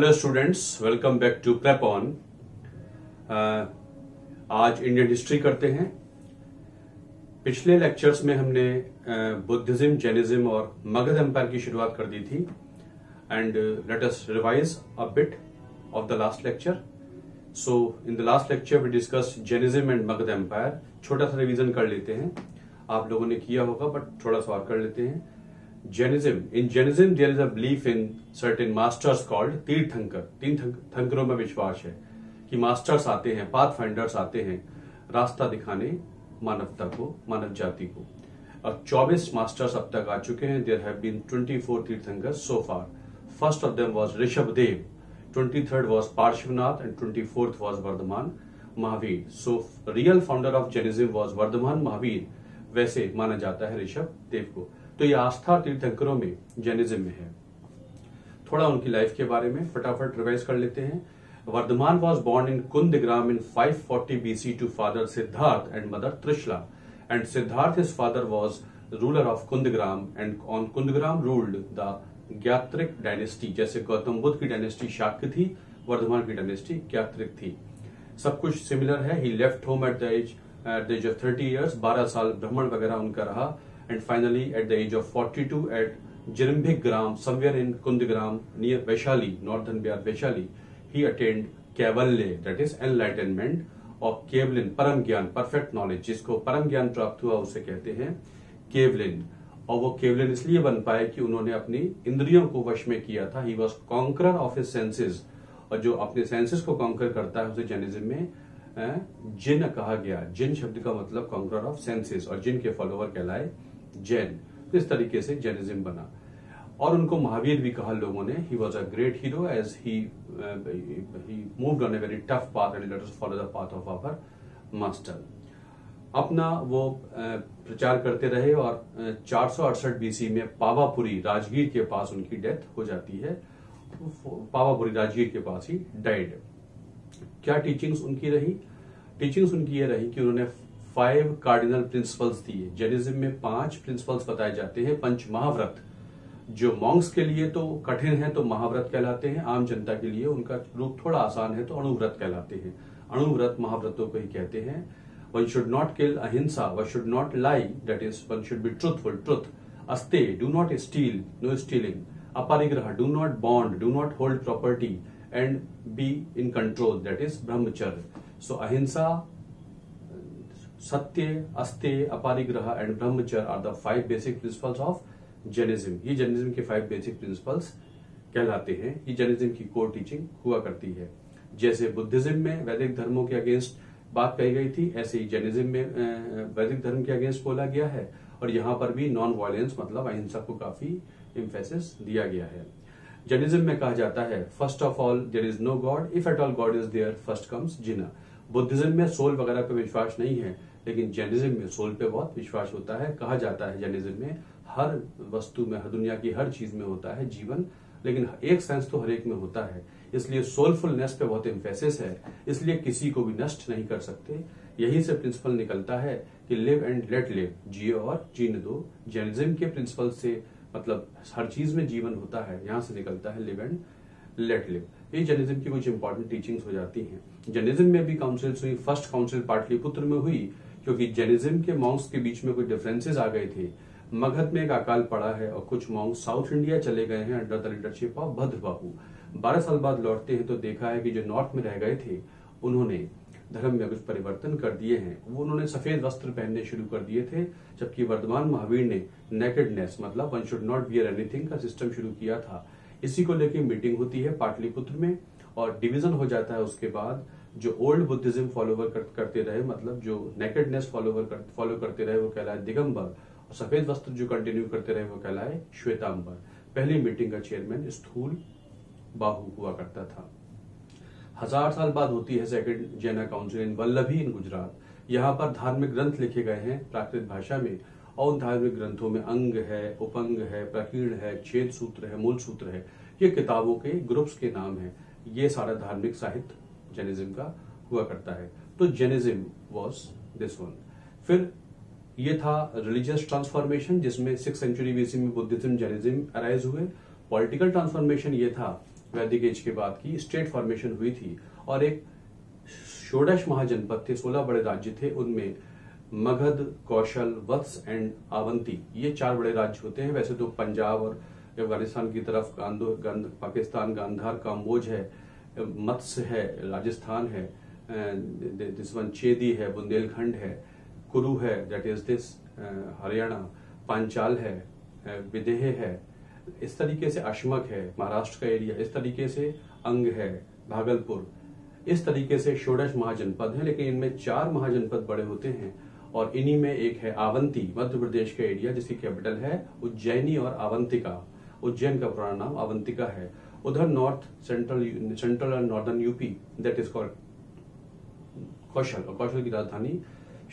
Hello students, welcome back to prep on. आज Indian history करते हैं। पिछले लेक्चर्स में हमने बुद्धिज्म, जैनिज्म और मगध एम्पायर की शुरुआत कर दी थी। And let us revise a bit of the last lecture. So in the last lecture we discuss Jainism and Magadh empire. छोटा सा रिवीजन कर लेते हैं, आप लोगों ने किया होगा बट थोड़ा सा और कर लेते हैं। In Jainism, there is a belief in certain masters called तीर्थंकर। तीर्थंकरों में विश्वास है कि मास्टर्स आते हैं, पाथफाइंडर्स आते हैं रास्ता दिखाने मानवता को, मानव जाति को। और 24 मास्टर्स अब तक आ चुके हैं। There have been 24 tirthankaras so far। First of them was Rishabha Dev, 23rd was Parshvanath and 24th was Vardhamana Mahavira। So real founder of Jainism was Vardhamana Mahavira, वैसे माना जाता है ऋषभ देव को। तो ये आस्था तीर्थंकरों में, जैनिज्म में है। थोड़ा उनकी लाइफ के बारे में फटाफट रिवाइज कर लेते हैं। Vardhaman was born in Kundagram in 540 BC to father Siddharth and mother Trishala. And Siddharth his father was ruler of Kundagram and on Kundagram ruled the Jnatrika dynasty. जैसे गौतम बुद्ध की डायनेस्टी शाक्त थी, वर्धमान की डायनेस्टी ज्ञात्रिक थी। सब कुछ सिमिलर है। He left home at the age of 30 years. 12 साल भ्रमण वगैरह उनका रहा। And finally, at the age of 42, at Jirimbikgram, somewhere in Kundagrama near Vaishali, northern Bihar Vaishali, he attained Kevalin, that is enlightenment, or Kevalin, परम ज्ञान, perfect knowledge, जिसको परम ज्ञान प्राप्त हुआ उसे कहते हैं केवलिन। और वो केवलिन इसलिए बन पाए कि उन्होंने अपनी इंद्रियों को वश में किया था। He was conqueror of his senses, और जो अपने senses को conquer करता है उसे जैनिज्म में जिन कहा गया। जिन शब्द का मतलब conqueror of senses, और जिन के follower कहलाए जैन। तो इस तरीके से जैनिज्म बना और उनको महावीर भी कहा लोगों ने। He was a great hero as he moved on a very tough path and let us follow the path of our master. अपना वो प्रचार करते रहे और 468 बीसी में पावापुरी राजगीर के पास उनकी डेथ हो जाती है। पावापुरी राजगीर के पास ही डाइड। क्या टीचिंग्स उनकी रही? टीचिंग्स उनकी ये रही कि उन्होंने 5 कार्डिनल प्रिंसिपल्स दिए। जैनिज्म में 5 प्रिंसिपल्स बताए जाते हैं। 5 महाव्रत, जो मॉन्क्स के लिए तो कठिन है तो महाव्रत कहलाते हैं। आम जनता के लिए उनका रूप थोड़ा आसान है तो अणुव्रत कहलाते हैं। अणुव्रत महाव्रतों को ही कहते हैं। One should not kill, ahimsa. One should not lie, that is one should be truthful, truth. अस्ते, do not steal, no stealing. Aparigraha, do not bond, do not hold property. And be in control, that is brahmacharya. So ahimsa, satya, asteya, aparigraha and brahmacharya are the 5 basic principles of Jainism. ये Jainism के 5 basic principles कहलाते हैं। ये Jainism की core teaching हुआ करती है। जैसे बुद्धिज्म में वैदिक धर्मों के अगेंस्ट बात कही गई थी, ऐसे ही जैनिज्म में वैदिक धर्म के अगेंस्ट बोला गया है। और यहाँ पर भी नॉन वायलेंस मतलब अहिंसा को काफी इम्फेसिस दिया गया है। जैनिज्म में कहा जाता है first of all there is no god, if at all god is there first comes Jina. Buddhism में सोल वगैरह पे विश्वास नहीं है, लेकिन जैनिज्म में सोल पे बहुत विश्वास होता है। कहा जाता है जैनिज्म में हर वस्तु में, हर दुनिया की हर चीज में होता है जीवन, लेकिन एक सेंस तो हर एक में होता है। इसलिए सोलफुलनेस पे बहुत एम्फेसिस है। इसलिए किसी को भी नष्ट नहीं कर सकते। यही से प्रिंसिपल निकलता है कि लिव एंड लेट लिव, जियो और जीने दो। जैनिज्म के प्रिंसिपल से मतलब हर चीज में जीवन होता है, यहाँ से निकलता है लिव एंड लेट लिव। ये जैनिज्म की कुछ इंपॉर्टेंट टीचिंग्स हो जाती हैं। जैनिज्म में भी काउंसिल्स हुई। फर्स्ट काउंसिल पाटलिपुत्र में हुई, क्योंकि जैनिज्म के मॉन्क्स के बीच में कुछ डिफरेंसेस आ गए थे। मगध में एक अकाल पड़ा है और कुछ मॉन्क्स साउथ इंडिया चले गए हैं अंडर द लीडरशिप ऑफ भद्र बाहू। 12 साल बाद लौटते हैं तो देखा है कि जो नॉर्थ में रह गए थे उन्होंने धर्म में कुछ परिवर्तन कर दिए हैं। वो उन्होंने सफेद वस्त्र पहनने शुरू कर दिए थे, जबकि वर्धमान महावीर ने नेकेडनेस मतलब one should not wear anything का सिस्टम शुरू किया था। इसी को लेकर मीटिंग होती है पाटलिपुत्र में और डिवीजन हो जाता है। उसके बाद जो ओल्ड बुद्धिज्म फॉलोवर करते रहे, मतलब जो नेकेडनेस फॉलो करते रहे, वो कहलाए दिगंबर। और सफेद वस्त्र जो कंटिन्यू करते रहे वो कहलाए श्वेतांबर। पहली मीटिंग का चेयरमैन स्थूल बाहु हुआ करता था। 1000 साल बाद होती है second Jaina council in Vallabhi in Gujarat. यहाँ पर धार्मिक ग्रंथ लिखे गए हैं प्राकृत भाषा में। और धार्मिक ग्रंथों में अंग है, उपंग है, प्रकीर्ण है, छेद सूत्र है, मूल सूत्र है। ये किताबों के ग्रुप्स के नाम है। ये सारा धार्मिक साहित्य जैनिज्म का हुआ करता है। तो जैनिज्म वाज दिस वन। फिर ये था रिलीजियस ट्रांसफॉर्मेशन, जिसमें 6th सेंचुरी बीसी में बुद्धिज्म, जैनिज्म अराइज हुए। पॉलिटिकल ट्रांसफॉर्मेशन ये था वैदिक एज के बाद की स्टेट फॉर्मेशन हुई थी और एक षोडश महाजनपद थे, 16 बड़े राज्य थे, उनमें मगध, कौशल, वत्स एंड आवंती ये चार बड़े राज्य होते हैं। वैसे तो पंजाब और अफगानिस्तान की तरफ पाकिस्तान गांधार काम्बोज है, मत्स्य है, राजस्थान है, दिस वन चेदी है, बुंदेलखंड है, कुरु है that is this Haryana, Panchal है, विदेह है, इस तरीके से अशमक है महाराष्ट्र का एरिया, इस तरीके से अंग है भागलपुर, इस तरीके से षोडश महाजनपद है। लेकिन इनमें चार महाजनपद बड़े होते हैं और इन्हीं में एक है आवंती, मध्य प्रदेश का एरिया जिसकी कैपिटल है उज्जैनी और आवंतिका। उज्जैन का पुराना नाम आवंतिका है। उधर नॉर्थ सेंट्रल और northern UP that is called Kaushal और कौशल की राजधानी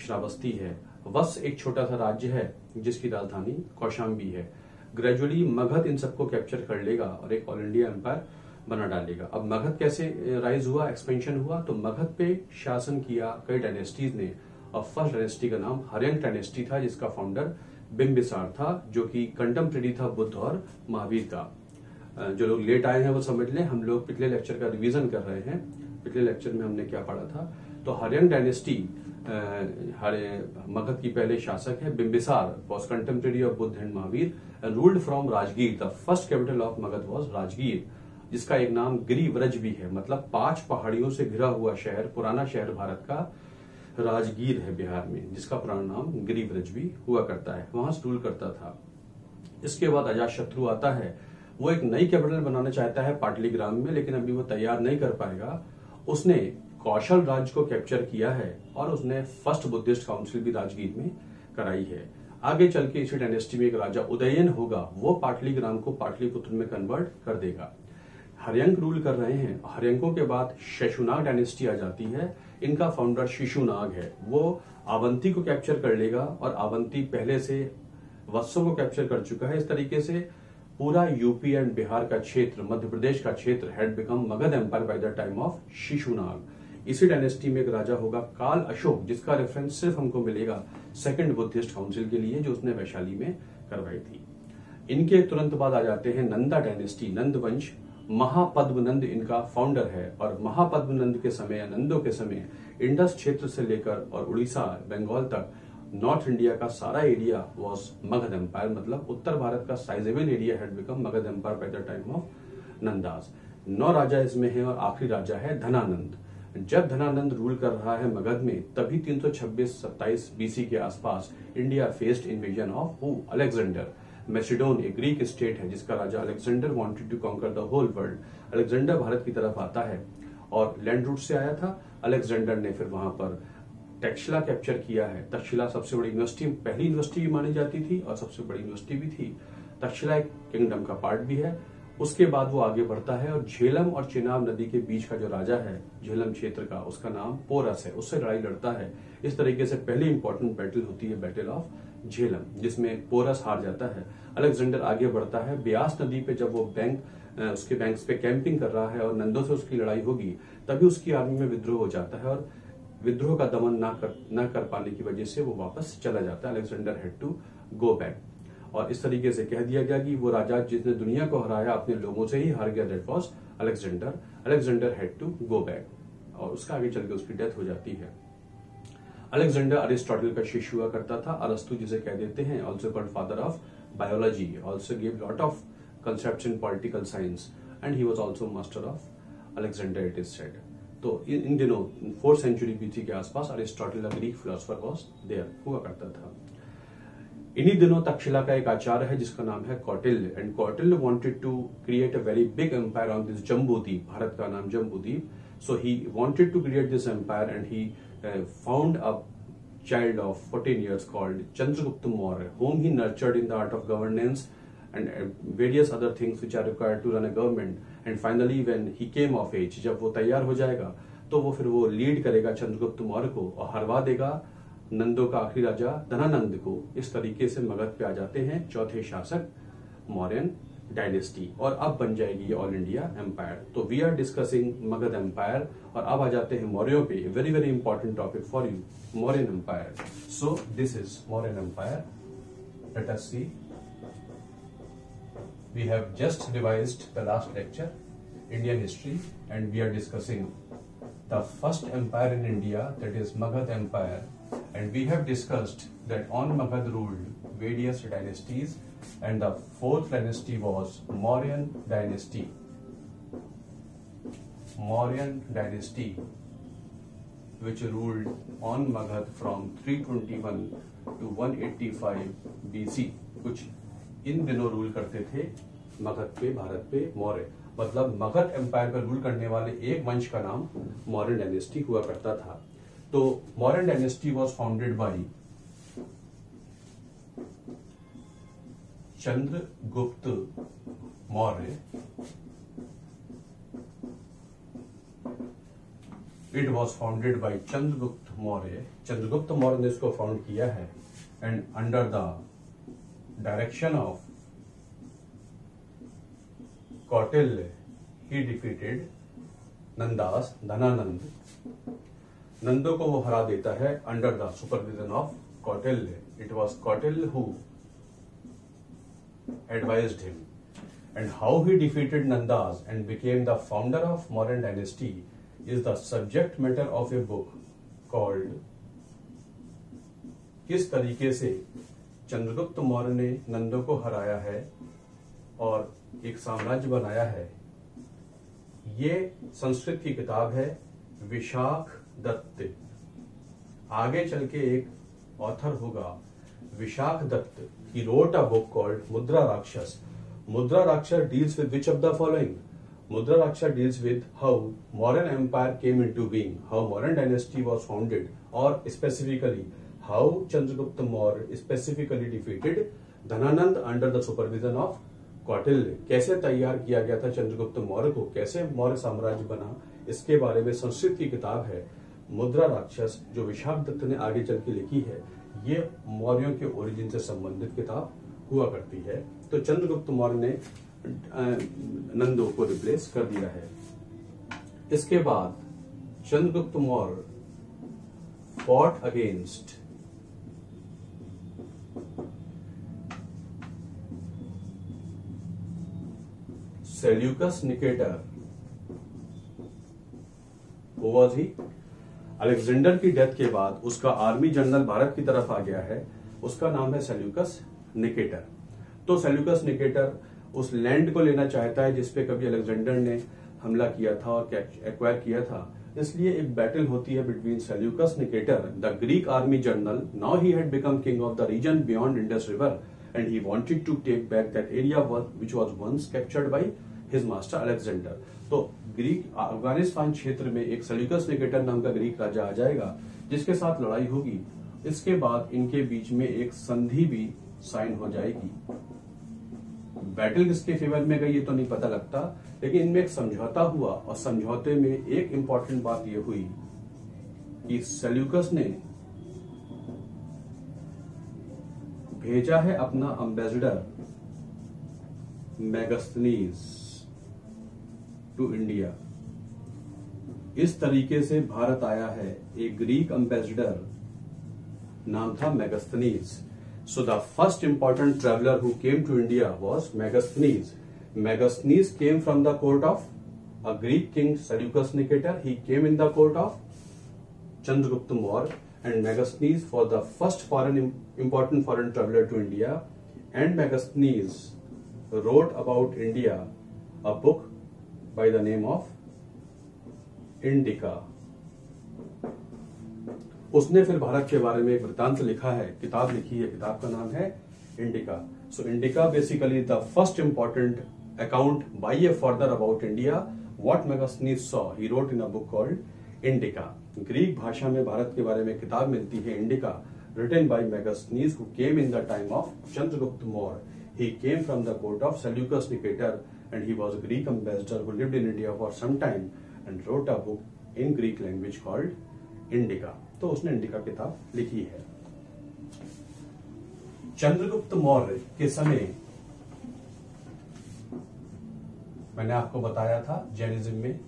श्रावस्ती है। वत्स एक छोटा सा राज्य है जिसकी राजधानी कौशाम्बी है। ग्रेजुअली मगध इन सबको कैप्चर कर लेगा और एक ऑल इंडिया एम्पायर बना डालेगा। अब मगध कैसे राइज हुआ, एक्सपेंशन हुआ, तो मगध पे शासन किया कई डायनेस्टीज ने और फर्स्ट डायनेस्टी का नाम हरियंक डायनेस्टी था जिसका फाउंडर बिंबिसार था जो कि कंटेम्परेरी था बुद्ध और महावीर का। जो लोग लेट आए हैं वो समझ लें, हम लोग पिछले लेक्चर का रिविजन कर रहे हैं। पिछले लेक्चर में हमने क्या पढ़ा था, तो हरियंक डायनेस्टी मगध की पहले शासक है। Bimbisara was contemporary of Buddha and Mahavir and ruled from Rajgir. The first capital of Magadh was Rajgir जिसका एक नाम गिरिव्रज भी है, मतलब 5 पहाड़ियों से घिरा हुआ शहर, पुराना शहर भारत का राजगीर है बिहार में, जिसका पुराना नाम गिरिव्रज भी हुआ करता है, वहां रूल करता था। इसके बाद अजातशत्रु आता है, वो एक नई कैपिटल बनाना चाहता है पाटलिग्राम में, लेकिन अभी वो तैयार नहीं कर पाएगा। उसने कौशल राज्य को कैप्चर किया है और उसने फर्स्ट बुद्धिस्ट काउंसिल भी राजगीर में कराई है। आगे चल के इसी डायनेस्टी में एक राजा उदयन होगा, वो पाटलिग्राम को पाटलिपुत्र में कन्वर्ट कर देगा। हरियंक रूल कर रहे हैं। हरियंकों के बाद शिशुनाग डायनेस्टी आ जाती है, इनका फाउंडर शिशुनाग है। वो आवंती को कैप्चर कर लेगा और आवंती पहले से वत्सों को कैप्चर कर चुका है। इस तरीके से पूरा यूपी एंड बिहार का क्षेत्र, मध्य प्रदेश का क्षेत्र had become Magadh empire by the time of Shishunaga. इसी डायनेस्टी में एक राजा होगा काल अशोक, जिसका रेफरेंस सिर्फ हमको मिलेगा सेकेंड बुद्धिस्ट काउंसिल के लिए जो उसने वैशाली में करवाई थी। इनके तुरंत बाद आ जाते हैं नंदा डायनेस्टी, नंद वंश। महापद्म नंद इनका फाउंडर है और महापद्म नंद के समय, नंदों के समय, इंडस क्षेत्र से लेकर और उड़ीसा, बंगाल तक नॉर्थ इंडिया का सारा एरिया वाज मगध एम्पायर, मतलब उत्तर भारत का sizeable area had become Magadh empire by the time of Nandas. 9 राजा इसमें हैं और आखिरी राजा है धनानंद। जब धनानंद रूल कर रहा है मगध में तभी 326-27 BC के आसपास India faced invasion of who, Alexander. Macedon एक ग्रीक स्टेट है जिसका राजा Alexander wanted to conquer the whole world. Alexander Bharat की तरफ आता है और लैंड रूट से आया था। अलेक्जेंडर ने फिर वहां पर तक्षशिला कैप्चर किया है। तक्षशिला सबसे बड़ी यूनिवर्सिटी, पहली यूनिवर्सिटी भी मानी जाती थी और सबसे बड़ी यूनिवर्सिटी भी थी। तक्षशिला एक किंगडम का पार्ट भी है। उसके बाद वो आगे बढ़ता है और झेलम और चेनाब नदी के बीच का जो राजा है झेलम क्षेत्र का, उसका नाम पोरस है, उससे लड़ाई लड़ता है। इस तरीके से पहली इंपॉर्टेंट बैटल होती है बैटल ऑफ झेलम, जिसमें पोरस हार जाता है। अलेक्जेंडर आगे बढ़ता है। ब्यास नदी पे जब वो उसके बैंक्स पे कैंपिंग कर रहा है और नंदों से उसकी लड़ाई होगी तभी उसकी आर्मी में विद्रोह हो जाता है और विद्रोह का दमन ना कर पाने की वजह से वो वापस चला जाता है। Alexander had to go back. और इस तरीके से कह दिया गया कि वो राजा जिसने दुनिया को हराया अपने लोगों से ही हार गया, that was Alexander. Alexander had to go back और उसका आगे चल के उसकी डेथ हो जाती है। अलेक्जेंडर अरिस्टोटल का शिष्य हुआ करता था, अरस्तु जिसे कह देते हैं, also called father of biology, also give lot of concepts in political science and he was also master of Alexander it is said. तो इन दिनों 4th सेंचुरी BC के आसपास Aristotle Greek philosopher was there हुआ करता था। इन्हीं दिनों तक्षशिला का एक आचार्य है जिसका नाम है Kautilya and Kautilya wanted to create a very big empire on this Jambudvipa, Bharat का नाम Jambudvipa. So he wanted to create this empire and he found a child of 14 years called Chandragupta Maurya, whom he nurtured in the art of governance and various other things which are required to run a government. And finally, when he came of age, जब वो तैयार हो जाएगा तो वो फिर वो lead करेगा चंद्रगुप्त मौर्य को और हरवा देगा नंदों का आखिरी राजा धनानंद को। इस तरीके से मगध पे आ जाते हैं चौथे शासक मौर्यन डायनेस्टी और अब बन जाएगी ये ऑल इंडिया एम्पायर। तो we are discussing Magadh empire और अब आ जाते हैं मौर्यों पे, very very important topic for you, Mauryan empire. So this is Mauryan empire. Let us see, we have just revised the last lecture Indian history, and we are discussing the first empire in India, that is Magadha Empire, and we have discussed that on Magadha ruled various dynasties, and the fourth dynasty was Mauryan dynasty. Mauryan dynasty, which ruled on Magadha from 321 to 185 BC, कुछ इन दिनों rule करते थे मगध पे, भारत पे मौर्य, मतलब Magadh empire पर rule करने वाले एक वंश का नाम मौर्यन डायनेस्टी हुआ करता था। तो Mauryan dynasty was founded by Chandragupta Maurya. It was founded by Chandragupta Maurya. Chandragupta Maurya ने इसको फाउंड किया है, and under the direction of Kautilya, he defeated Nandas, Dhanananda, नंदों को वो हरा देता है under the supervision of Kautilya। It was Kautilya who advised him, and how he defeated Nandas and became the founder of Mauryan dynasty is the subject matter of a book called किस तरीके से चंद्रगुप्त मौर्य ने नंदों को हराया है और एक साम्राज्य बनाया है। ये संस्कृत की किताब है, विशाख दत्त। आगे चल के एक ऑथर होगा Vishakh Dutt, he wrote a book called मुद्रा राक्षस। मुद्रा राक्षस deals with which of the following? Mudra Rakshas deals with how Mauryan Empire came into being, how Mauryan dynasty was founded, or specifically how Chandragupta Maurya specifically defeated Dhanananda under the supervision of Kautilya। कैसे तैयार किया गया था चंद्रगुप्त मौर्य को, कैसे मौर्य साम्राज्य बना, इसके बारे में संस्कृत की किताब है मुद्रा राक्षस, जो विशाख दत्त ने आगे चल के लिखी है। ये मौर्यों के ओरिजिन से संबंधित किताब हुआ करती है। तो चंद्रगुप्त मौर्य ने नंदों को रिप्लेस कर दिया है। इसके बाद Chandragupta Maurya fought against Seleucus Nicator. वो वाज ही अलेक्जेंडर की डेथ के बाद उसका आर्मी जनरल भारत की तरफ आ गया है, उसका नाम है सेल्यूकस निकेटर। तो सेल्यूकस निकेटर उस लैंड को लेना चाहता है जिसपे कभी अलेक्जेंडर ने हमला किया था और एक्वायर किया था। इसलिए एक बैटल होती है between Seleucus Nicator, the Greek army general, now he had become king of the region beyond Indus river, and he wanted to take back that area which was once captured by his master Alexander. तो Greek Afghanistan क्षेत्र में एक Seleucus Nicator नाम का Greek राजा आ जाएगा जिसके साथ लड़ाई होगी। इसके बाद इनके बीच में एक संधि भी साइन हो जाएगी। बैटल किसके फेवर में गई ये तो नहीं पता लगता, लेकिन इनमें एक समझौता हुआ, और समझौते में एक इंपॉर्टेंट बात ये हुई कि सेल्यूकस ने भेजा है अपना एम्बेसडर मेगास्थनीज टू इंडिया। इस तरीके से भारत आया है एक ग्रीक एम्बेसडर, नाम था Megasthenes. So the first important traveler who came to India was Megasthenes. Megasthenes came from the court of a Greek king Seleucus Nicator. He came in the court of Chandragupta Maurya, and Megasthenes was the first important foreign traveler to India. And Megasthenes wrote about India a book by the name of Indica. उसने फिर भारत के बारे में एक वृत्तांत लिखा है, किताब लिखी है, किताब का नाम है Indica. So Indica basically the first important account by a foreigner about India, what Megasthenes saw, he wrote in a book called Indica. Greek भाषा में भारत के बारे में किताब मिलती है Indica, written by Megasthenes who came in the time of Chandragupta Maurya. He came from the court of Seleucus Nicator, and he was a Greek ambassador who lived in India for some time, and wrote a book in Greek language called Indica. तो उसने indica किताब लिखी है। चंद्रगुप्त मौर्य के समय मैंने आपको बताया था जैनिज्म में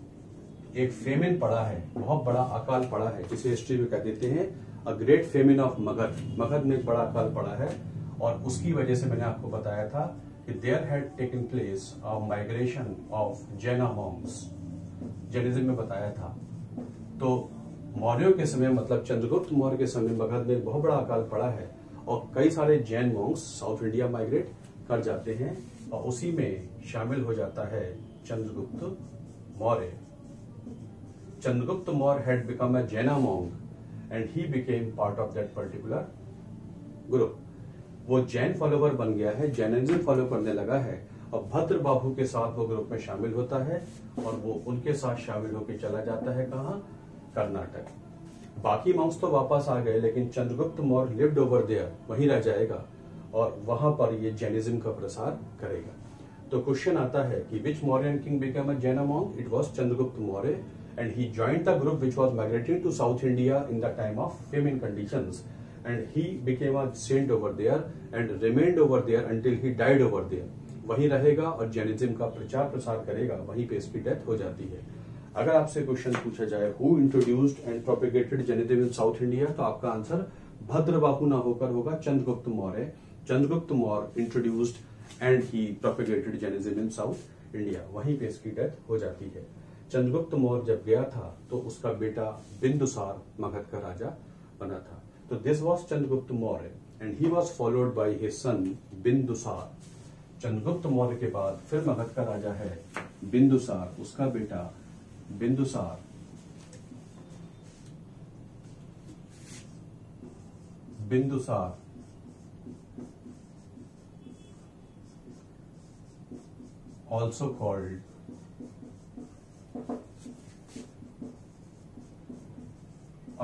एक फेमिन पड़ा है, बहुत बड़ा अकाल पड़ा है, जिसे हिस्ट्री में कह देते हैं a great famine of Magadh. Magadh में एक बड़ा अकाल पड़ा है, और उसकी वजह से मैंने आपको बताया था कि there had taken place a migration of Jaina monks, Jainism में बताया था। तो मौर्यों के समय मतलब चंद्रगुप्त मौर्य के समय मगध में बहुत बड़ा अकाल पड़ा है और कई सारे Jain monks south India migrate कर जाते हैं और उसी में शामिल हो जाता है Chandragupta Maurya. Chandragupta Maurya had become a Jaina monk and he became part of that particular group. वो जैन फॉलोवर बन गया है, जैनिज्म फॉलो करने लगा है और भद्र बाहु के साथ वो ग्रुप में शामिल होता है और वो उनके साथ शामिल होकर चला जाता है कहाँ, कर्नाटक। बाकी मॉन्क्स तो वापस आ गए लेकिन Chandragupta Maurya lived over there, वहीं रह जाएगा और वहां पर ये जैनिज्म का प्रसार करेगा। तो क्वेश्चन आता है कि which Mauryan king become a Jain monk? It was Chandragupta Maurya and he joined the group which was migrating to South India in the time of famine conditions and he became a saint over there and remained over there until he died over there. वहीं रहेगा और Jainism का प्रचार प्रसार करेगा, वहीं पे इसकी डेथ हो जाती है। अगर आपसे क्वेश्चन पूछा जाए who introduced and propagated Jainism in South India, तो आपका आंसर भद्रबाहु ना होकर होगा Chandragupta Maurya. Chandragupta Maurya introduced and he propagated Jainism in South India, वहीं पे इसकी डेथ हो जाती है। चंद्रगुप्त मौर्य जब गया था तो उसका बेटा बिंदुसार मगध का राजा बना था। तो this was Chandragupta Maurya and he was followed by his son Bindusara. Chandragupta Maurya के बाद फिर मगध का राजा है बिंदुसार, उसका बेटा Bindusara Bindusara also called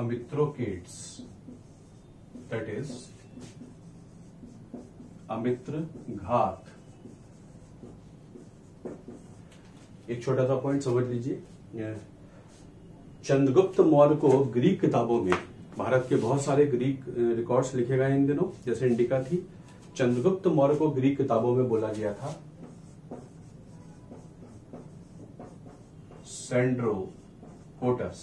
Amitrochates, that is Amitrghat। एक छोटा सा पॉइंट समझ लीजिए, चंद्रगुप्त मौर्य को ग्रीक किताबों में, भारत के बहुत सारे ग्रीक रिकॉर्ड्स लिखे गए इन दिनों जैसे इंडिका थी, चंद्रगुप्त मौर्य को ग्रीक किताबों में बोला गया था सेंड्रोकोटस।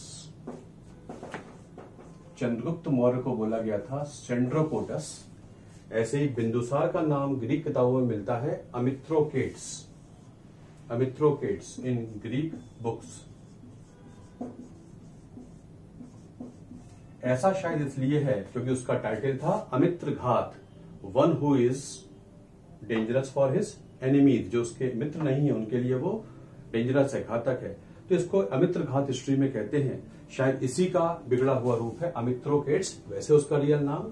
चंद्रगुप्त मौर्य को बोला गया था सेंड्रोकोटस। ऐसे ही बिंदुसार का नाम ग्रीक किताबों में मिलता है अमित्रोकेट्स, अमित्रोकेट्स इन ग्रीक बुक्स। ऐसा शायद इसलिए है क्योंकि उसका टाइटल था Amitraghata, one who is dangerous for his enemies, जो उसके मित्र नहीं है उनके लिए वो डेंजरस है, घातक है, तो इसको अमित्रघात हिस्ट्री में कहते हैं। शायद इसी का बिगड़ा हुआ रूप है अमित्रोकेट्स, वैसे उसका रियल नाम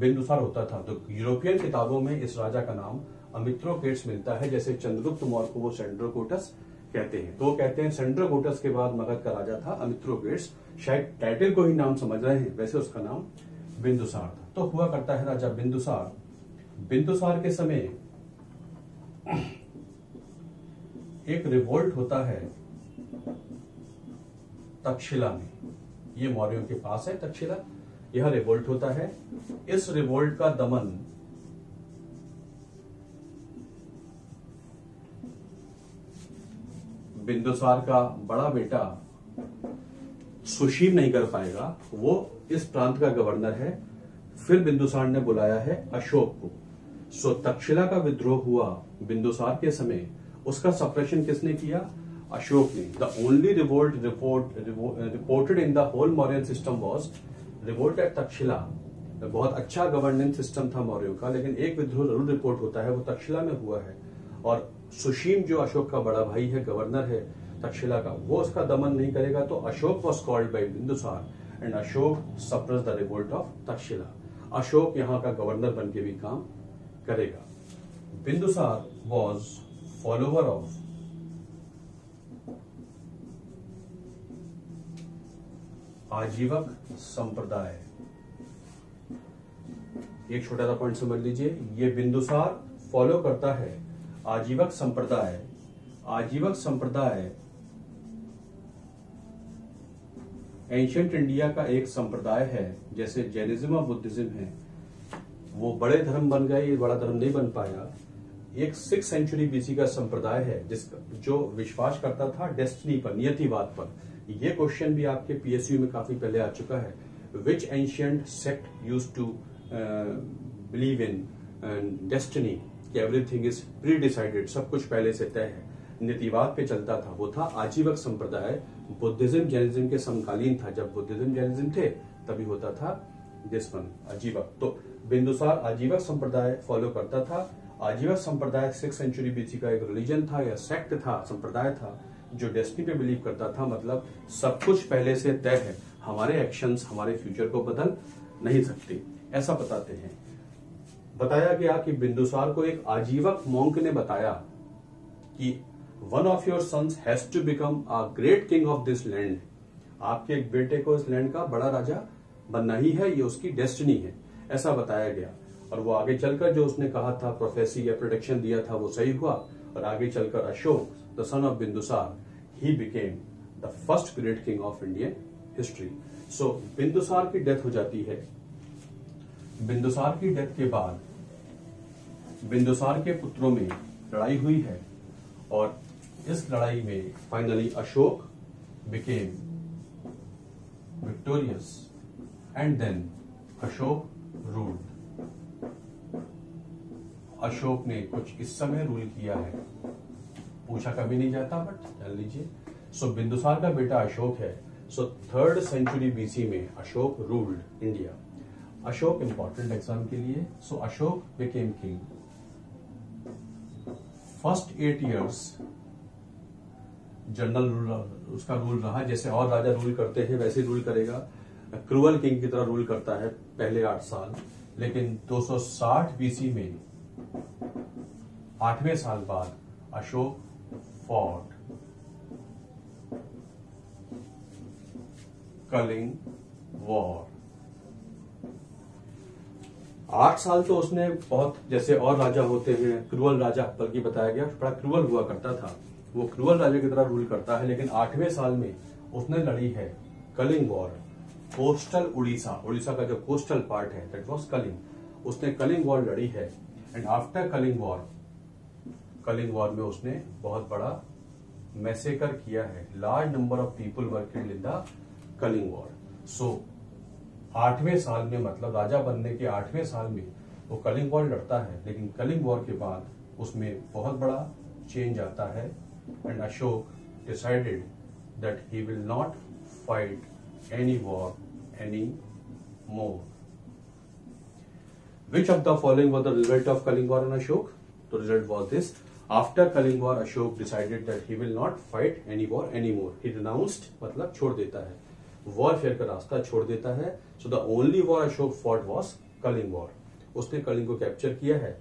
बिंदुसार होता था। तो यूरोपियन किताबों में इस राजा का नाम अमित्रोकेट्स मिलता है, जैसे चंद्रगुप्त मौर्य को वो सेंड्रोकोटस कहते हैं। तो कहते हैं सेंड्रोकोटस के बाद मगध का राजा था अमित्रोकेट्स, शायद टाइटल को ही नाम समझ रहे हैं, वैसे उसका नाम बिंदुसार था। तो हुआ करता है राजा बिंदुसार। बिंदुसार के समय एक रिवोल्ट होता है तक्षशिला में, ये मौर्यों के पास है तक्षशिला, यह रिवोल्ट होता है। इस रिवोल्ट का दमन बिंदुसार का बड़ा बेटा सुशील नहीं कर पाएगा, वो इस प्रांत का गवर्नर है। फिर बिंदुसार ने बुलाया है अशोक को। सो तक्षशिला का विद्रोह हुआ बिंदुसार के समय, उसका सप्रेशन किसने किया? अशोक ने। The only revolt reported in the whole Mauryan system was revolt at Takshashila. बहुत अच्छा गवर्नेंस सिस्टम था मौर्यों का, लेकिन एक विद्रोह जरूर रिपोर्ट होता है, वो तक्षशिला में हुआ है। और सुशीम जो अशोक का बड़ा भाई है, गवर्नर है तक्षशिला का, वो उसका दमन नहीं करेगा, तो Ashoka was called by Bindusara and Ashoka suppress the revolt of Takshashila. Ashoka यहाँ का गवर्नर बन के भी काम करेगा। Bindusara was follower of Ajivika संप्रदाय। एक छोटा सा पॉइंट समझ लीजिए, ये बिंदुसार फॉलो करता है आजीवक संप्रदाय। आजीवक संप्रदाय एंशिएंट इंडिया का एक संप्रदाय है, जैसे जैनिज्म और बुद्धिज्म है। वो बड़े धर्म बन गए, ये बड़ा धर्म नहीं बन पाया। एक 6th सेंचुरी BC का संप्रदाय है जिसका जो विश्वास करता था डेस्टिनी पर, नियतिवाद पर। ये क्वेश्चन भी आपके पीएसयू में काफी पहले आ चुका है, which ancient sect used to believe in destiny, कि एवरीथिंग इज प्री डिसाइडेड, सब कुछ पहले से तय है, नीतिवाद पे चलता था। वो था आजीवक संप्रदाय, बुद्धिज्म जैनिज्म के समकालीन था। जब बुद्धिज्म जैनिज्म थे तभी होता था दिस वन आजीवक। तो बिंदुसार आजीवक संप्रदाय फॉलो करता था। आजीवक संप्रदाय 6th सेंचुरी BC का एक रिलीजन था या सेक्ट था, संप्रदाय था, जो डेस्टिनी पे बिलीव करता था, मतलब सब कुछ पहले से तय है, हमारे एक्शंस हमारे फ्यूचर को बदल नहीं सकते, ऐसा बताते हैं। बताया गया कि बिंदुसार को एक आजीवक मॉन्क ने बताया कि one of your sons has to become a great king of this land, आपके एक बेटे को इस लैंड का बड़ा राजा बनना ही है, ये उसकी डेस्टिनी है, ऐसा बताया गया। और वो आगे चलकर जो उसने कहा था, प्रोफेसी या प्रोडिक्शन दिया था, वो सही हुआ। और आगे चलकर Ashoka the son of Bindusara he became the first great king of Indian history. So Bindusara की डेथ हो जाती है। बिंदुसार की डेथ के बाद बिंदुसार के पुत्रों में लड़ाई हुई है और इस लड़ाई में finally Ashoka became victorious and then Ashoka ruled. Ashoka ने कुछ इस समय रूल किया है, पूछा कभी नहीं जाता, बट जान लीजिए। सो बिंदुसार का बेटा अशोक है। सो 3rd सेंचुरी BC में Ashoka ruled India. Ashoka important exam के लिए। So Ashoka became king. First 8 years general rule उसका रूल रहा, जैसे और राजा रूल करते हैं वैसे रूल करेगा, क्रूअल किंग की तरह रूल करता है पहले 8 साल। लेकिन 260 BC में 8वें साल बाद अशोक फॉट कलिंग वॉर। 8 साल तो उसने बहुत, जैसे और राजा होते हैं क्रूअल राजा, बल्कि बताया गया बड़ा क्रूअल हुआ करता था, वो क्रूअल राजा की तरह रूल करता है। लेकिन 8वें साल में उसने लड़ी है कलिंग वॉर, कोस्टल उड़ीसा, उड़ीसा का जो कोस्टल पार्ट है दैट वाज कलिंग, उसने कलिंग वॉर लड़ी है। एंड आफ्टर कलिंग वॉर में उसने बहुत बड़ा मैसेकर किया है, large number of people were killed in the Kalinga war. So 8वें साल में, मतलब राजा बनने के 8वें साल में वो कलिंग वॉर लड़ता है। लेकिन कलिंग वॉर के बाद उसमें बहुत बड़ा चेंज आता है and Ashoka decided that he will not fight any war any more. Which of the following was the result of Kaling War on Ashok? The result was this. After Kaling War, Ashok decided that he will not fight any war anymore. He renounced, मतलब छोड़ देता है, warfare का रास्ता छोड़ देता है। So the only war Ashok fought was Kaling War. उसने कलिंग को कैप्चर किया है।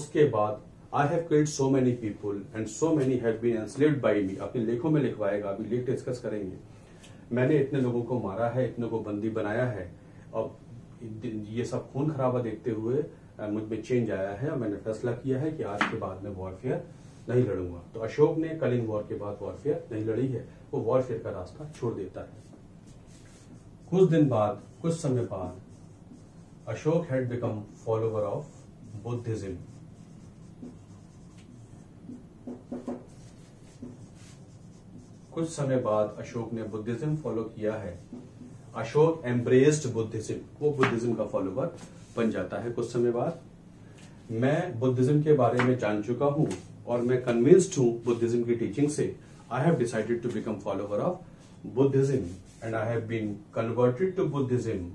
उसके बाद I have killed so many people and so many have been enslaved by me. अपने लेखों में लिखवाएगा, अभी लेख डिस्कस करेंगे। मैंने इतने लोगों को मारा है, इतने को बंदी बनाया है, अब ये सब खून खराबा देखते हुए मुझ में चेंज आया है और मैंने फैसला किया है कि आज के बाद मैं वॉरफेयर नहीं लड़ूंगा। तो अशोक ने कलिंग वॉर के बाद वॉरफेयर नहीं लड़ी है, वो वॉरफेयर का रास्ता छोड़ देता है। कुछ दिन बाद, कुछ समय बाद, Ashoka had become follower of Buddhism. कुछ समय बाद अशोक ने बुद्धिज्म फॉलो किया है। अशोक एम्ब्रेस्ड बुद्धिज्म, वो बुद्धिज्म का फॉलोवर बन जाता है। कुछ समय बाद मैं बुद्धिज्म के बारे में जान चुका हूं और मैं कन्विंस्ड हूं बुद्धिज्म की टीचिंग से। I have decided to become follower of Buddhism and I have been converted to Buddhism.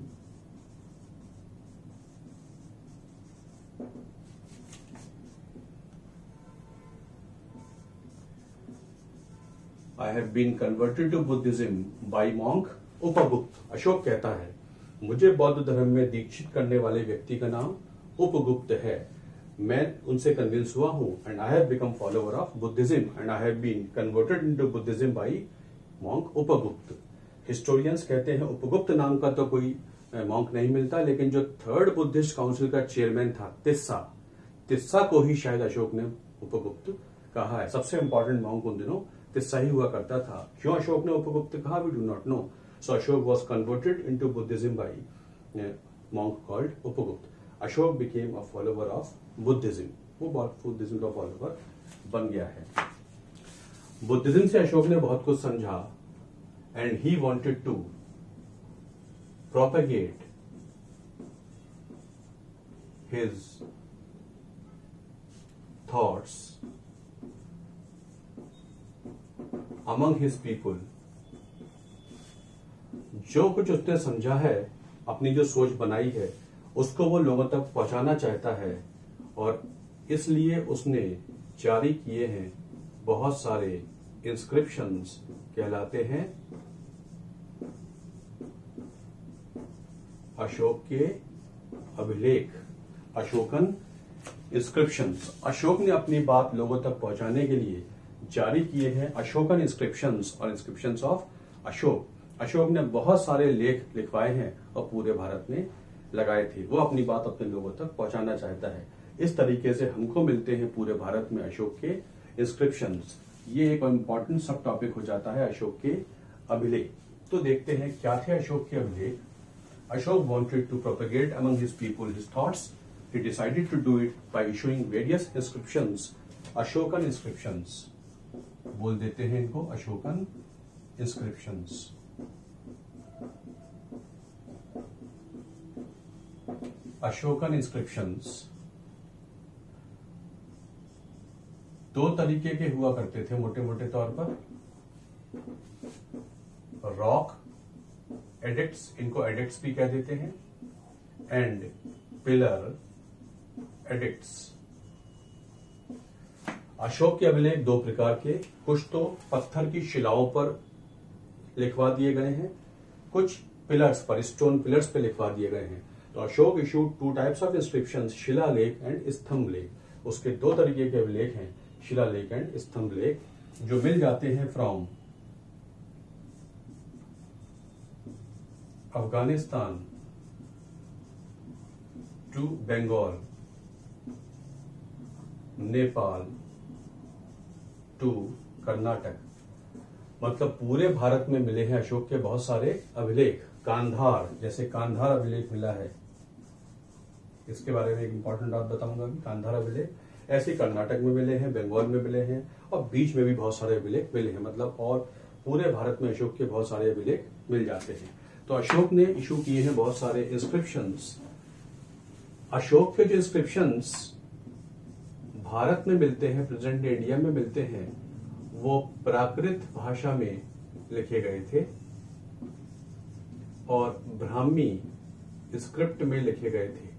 I have been converted to Buddhism by monk Upagupta. Ashoka कहता है मुझे बौद्ध धर्म में दीक्षित करने वाले व्यक्ति का नाम उपगुप्त है, मैं उनसे कन्विंस हुआ हूं and I have become follower of Buddhism and I have been converted into Buddhism by monk Upagupta. Historians कहते हैं उपगुप्त नाम का तो कोई मॉन्क नहीं मिलता, लेकिन जो 3rd बुद्धिस्ट काउंसिल का चेयरमैन था तिस्सा को ही शायद अशोक ने उपगुप्त कहा है। सबसे इंपॉर्टेंट मॉन्क उन दिनों तिस्सा ही हुआ करता था। क्यों अशोक ने उपगुप्त कहा, we do not know. So Ashoka was converted into Buddhism by a monk called Upagupta. Ashoka became a follower of Buddhism. वो बुद्धिज्म का फॉलोवर बन गया है। बुद्धिज्म से अशोक ने बहुत कुछ समझा and he wanted to propagate his thoughts among his people, जो कुछ उसने समझा है, अपनी जो सोच बनाई है उसको वो लोगों तक पहुंचाना चाहता है, और इसलिए उसने जारी किए हैं बहुत सारे इंस्क्रिप्शंस कहलाते हैं अशोक के अभिलेख, अशोकन इंस्क्रिप्शंस। अशोक ने अपनी बात लोगों तक पहुंचाने के लिए जारी किए हैं अशोकन इंस्क्रिप्शंस और इंस्क्रिप्शंस ऑफ अशोक। अशोक ने बहुत सारे लेख लिखवाए हैं और पूरे भारत में लगाए थे। वो अपनी बात अपने लोगों तक पहुंचाना चाहता है। इस तरीके से हमको मिलते हैं पूरे भारत में अशोक के इंस्क्रिप्शंस। ये एक इम्पोर्टेंट सब टॉपिक हो जाता है अशोक के अभिलेख। तो देखते हैं क्या थे अशोक के अभिलेख। Ashok wanted to propagate among his people his thoughts. He decided to do it by issuing various inscriptions, Ashokan inscriptions. बोल देते हैं इनको Ashokan inscriptions. Ashokan inscriptions. दो तरीके के हुआ करते थे मोटे मोटे तौर पर, रॉक एडिक्ट्स, इनको एडिक्ट्स भी कह देते हैं, एंड पिलर एडिक्ट्स। अशोक के अभिलेख दो प्रकार के, कुछ तो पत्थर की शिलाओं पर लिखवा दिए गए हैं, कुछ पिलर्स पर, स्टोन पिलर्स पर लिखवा दिए गए हैं। तो Ashoka issued 2 types of inscriptions, शिला लेख एंड स्तंभ लेख। उसके दो तरीके के अभिलेख हैं, शिला लेख एंड स्तंभ लेख, जो मिल जाते हैं from Afghanistan to Bengal, Nepal to Karnataka. मतलब पूरे भारत में मिले हैं अशोक के बहुत सारे अभिलेख। कांधार, जैसे कांधार अभिलेख मिला है, इसके बारे में एक इंपॉर्टेंट बात बताऊंगा कि कांधार अभिलेख। ऐसे कर्नाटक में मिले हैं, बंगाल में मिले हैं, और बीच में भी बहुत सारे अभिलेख मिले हैं। मतलब और पूरे भारत में अशोक के बहुत सारे अभिलेख मिल जाते हैं। तो अशोक ने इशू किए हैं बहुत सारे इंस्क्रिप्शंस। अशोक के जो इंस्क्रिप्शंस भारत में मिलते हैं, प्रेजेंट इंडिया में मिलते हैं, वो प्राकृत भाषा में लिखे गए थे और ब्राह्मी स्क्रिप्ट में लिखे गए थे।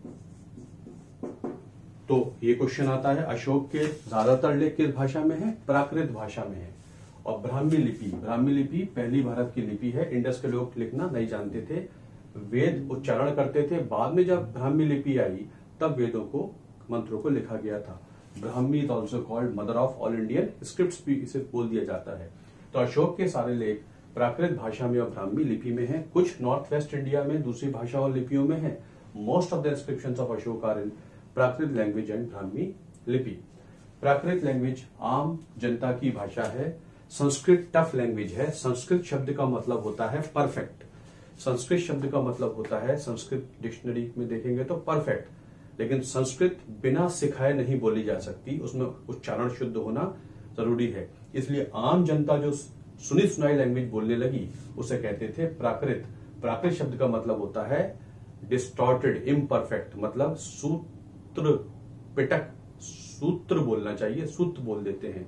तो ये क्वेश्चन आता है, अशोक के ज्यादातर लेख किस भाषा में है? प्राकृत भाषा में है। और ब्राह्मी लिपि, ब्राह्मी लिपि पहली भारत की लिपि है। इंडस के लोग लिखना नहीं जानते थे, वेद उच्चारण करते थे। बाद में जब ब्राह्मी लिपि आई तब वेदों को, मंत्रों को लिखा गया था। Brahmi is also called mother of all Indian scripts भी इसे बोल दिया जाता है। तो अशोक के सारे लेख प्राकृत भाषा में और ब्राह्मी लिपि में है। कुछ नॉर्थ वेस्ट इंडिया में दूसरी भाषा और लिपियों में है। Most of the inscriptions of Ashoka are in Prakrit language and Brahmi लिपि। प्राकृत लैंग्वेज आम जनता की भाषा है। संस्कृत टफ लैंग्वेज है। संस्कृत शब्द का मतलब होता है परफेक्ट। संस्कृत शब्द का मतलब होता है, संस्कृत डिक्शनरी में देखेंगे तो परफेक्ट, लेकिन संस्कृत बिना सिखाए नहीं बोली जा सकती, उसमें उच्चारण शुद्ध होना जरूरी है। इसलिए आम जनता जो सुनी सुनाई लैंग्वेज बोलने लगी उसे कहते थे प्राकृत। प्राकृत शब्द का मतलब होता है डिस्टॉर्टेड, इम्परफेक्ट, मतलब सूत्र पिटक, सूत्र बोलना चाहिए, सूत्र बोल देते हैं।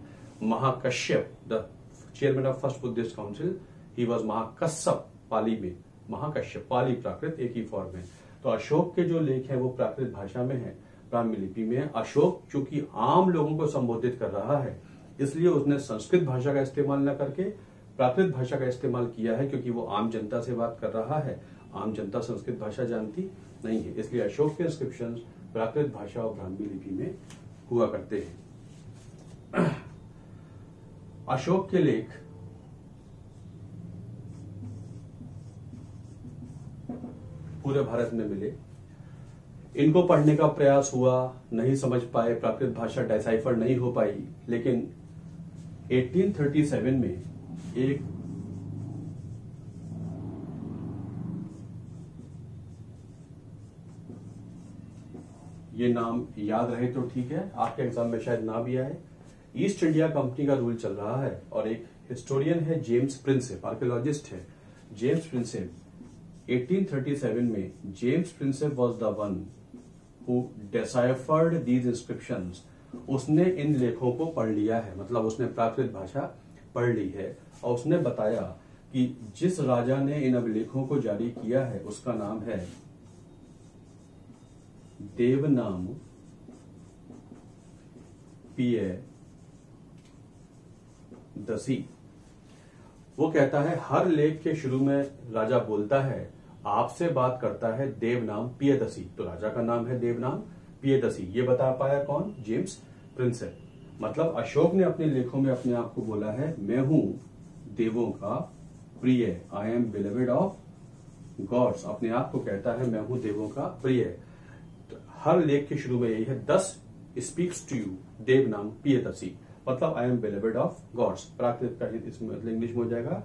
Mahakashyap, the chairman of first Buddhist council, he was Mahakashyap Pali में। महाकश्यप पाली प्राकृत एक ही फॉर्म है। तो अशोक के जो लेख हैं वो प्राकृत भाषा में है, ब्राह्मी लिपि में है। अशोक चूंकि आम लोगों को संबोधित कर रहा है इसलिए उसने संस्कृत भाषा का इस्तेमाल न करके प्राकृत भाषा का इस्तेमाल किया है, क्योंकि वो आम जनता से बात कर रहा है, आम जनता संस्कृत भाषा जानती नहीं है। इसलिए अशोक के इंस्क्रिप्शंस प्राकृत भाषा और ब्राह्मी लिपि में हुआ करते हैं। अशोक के लेख पूरे भारत में मिले। इनको पढ़ने का प्रयास हुआ, नहीं समझ पाए, प्राकृत भाषा डिसाइफर नहीं हो पाई। लेकिन 1837 में एक ये नाम याद रहे तो ठीक है, आपके एग्जाम में शायद ना भी आए। ईस्ट इंडिया कंपनी का रूल चल रहा है और एक हिस्टोरियन है जेम्स प्रिंसेप, आर्कियोलॉजिस्ट है जेम्स प्रिंसेप। 1837 में James Prinsep was the one who deciphered these inscriptions. उसने इन लेखों को पढ़ लिया है, मतलब उसने प्राकृत भाषा पढ़ ली है, और उसने बताया कि जिस राजा ने इन अभिलेखों को जारी किया है उसका नाम है देवनाम पिय दसी। वो कहता है हर लेख के शुरू में राजा बोलता है आपसे बात करता है देवनाम पियदसी, तो राजा का नाम है देवनाम पियदसी। ये बता पाया कौन? James Prinsep. मतलब अशोक ने अपने लेखों में अपने आप को बोला है मैं हूं देवों का प्रिय, I am beloved of gods, अपने आप को कहता है मैं हूं देवों का प्रिय। तो हर लेख के शुरू में यही है, thus speaks to you Devanam Piyadasi, मतलब I am beloved of gods. Prakrit का मतलब इंग्लिश में हो जाएगा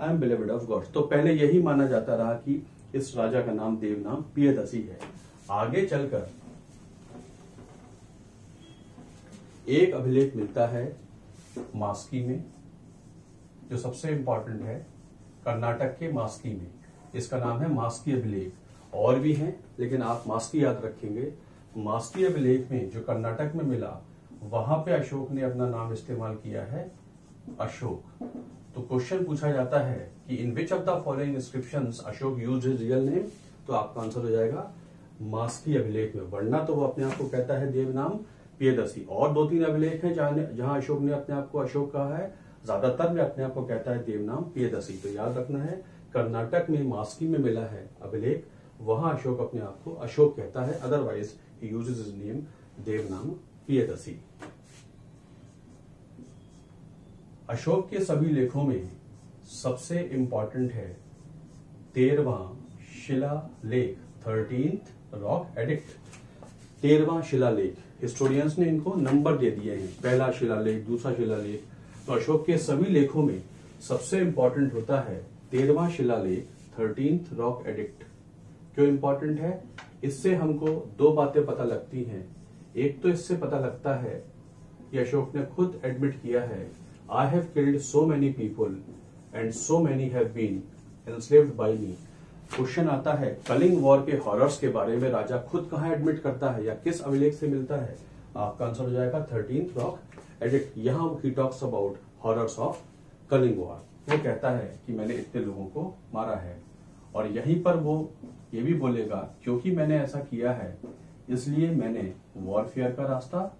I am beloved of gods. तो पहले यही माना जाता रहा कि इस राजा का नाम देवनाम पियदसी है। आगे चलकर एक अभिलेख मिलता है मास्की में, जो सबसे इंपॉर्टेंट है कर्नाटक के मास्की में, इसका नाम है मास्की अभिलेख। और भी हैं लेकिन आप मास्की याद रखेंगे। मास्की अभिलेख में जो कर्नाटक में मिला वहां पे अशोक ने अपना नाम इस्तेमाल किया है अशोक। तो क्वेश्चन पूछा जाता है कि in which of the following inscriptions Ashoka used his real name, तो आपका आंसर हो जाएगा मास्की अभिलेख में, वरना तो वो अपने आप को कहता है देवनाम पियदसी। और दो तीन अभिलेख हैं जहां अशोक ने अपने आप को अशोक कहा है, ज्यादातर में अपने आप को कहता है देवनाम पियदसी। तो याद रखना है कर्नाटक में मास्की में मिला है अभिलेख, वहां अशोक अपने आप को अशोक कहता है, otherwise he uses his name Devanam Piyadasi. Ashoka के सभी लेखों में सबसे इंपॉर्टेंट है 13वां शिला लेख, 13th रॉक एडिक्ट, 13वां शिला लेख। हिस्टोरियंस ने इनको नंबर दे दिए हैं, पहला शिला लेख, दूसरा शिला लेख। तो अशोक के सभी लेखों में सबसे इंपॉर्टेंट होता है 13वां शिला लेख, 13th रॉक एडिक्ट। क्यों इंपॉर्टेंट है? इससे हमको दो बातें पता लगती हैं। एक तो इससे पता लगता है कि अशोक ने खुद एडमिट किया है I have killed so many people and so many have been enslaved by me। Question आता है कलिंग वॉर के हॉरर्स के बारे में राजा खुद कहाँ एडमिट करता है या किस अभिलेख से मिलता है? आपका आंसर हो जाएगा 13th रॉक एडिक्ट। यहाँ he talks about horrors of Kalinga war. वो कहता है कि मैंने इतने लोगों को मारा है, और यहीं पर वो ये भी बोलेगा क्योंकि मैंने ऐसा किया है इसलिए मैंने वॉरफेयर का रास्ता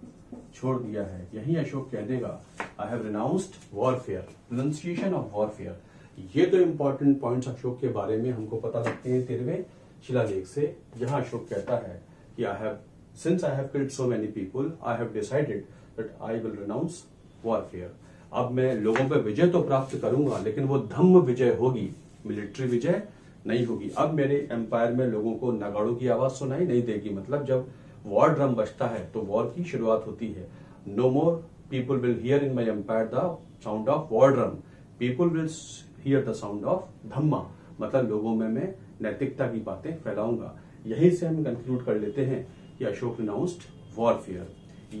छोड़ दिया है। यही अशोक कह देगा I have renounced warfare, pronunciation of warfare. ये तो इंपॉर्टेंट पॉइंट्स अशोक के बारे में हमको पता लगते हैं 13वें शिलालेख से, जहां अशोक कहता है कि I have since I have killed so many people I have decided that I will renounce warfare. अब मैं लोगों पे विजय तो प्राप्त करूंगा लेकिन वो धम्म विजय होगी, मिलिट्री विजय नहीं होगी। अब मेरे एम्पायर में लोगों को नगाड़ों की आवाज सुनाई नहीं देगी, मतलब जब वॉर ड्रम बजता है तो वॉर की शुरुआत होती है। No more people will hear in my empire the sound of war drum, people will hear the sound of dhamma, मतलब लोगों में मैं नैतिकता की बातें फैलाऊंगा। यहीं से हम कंक्लूड कर लेते हैं कि अशोक अनाउंस्ड वॉरफेयर।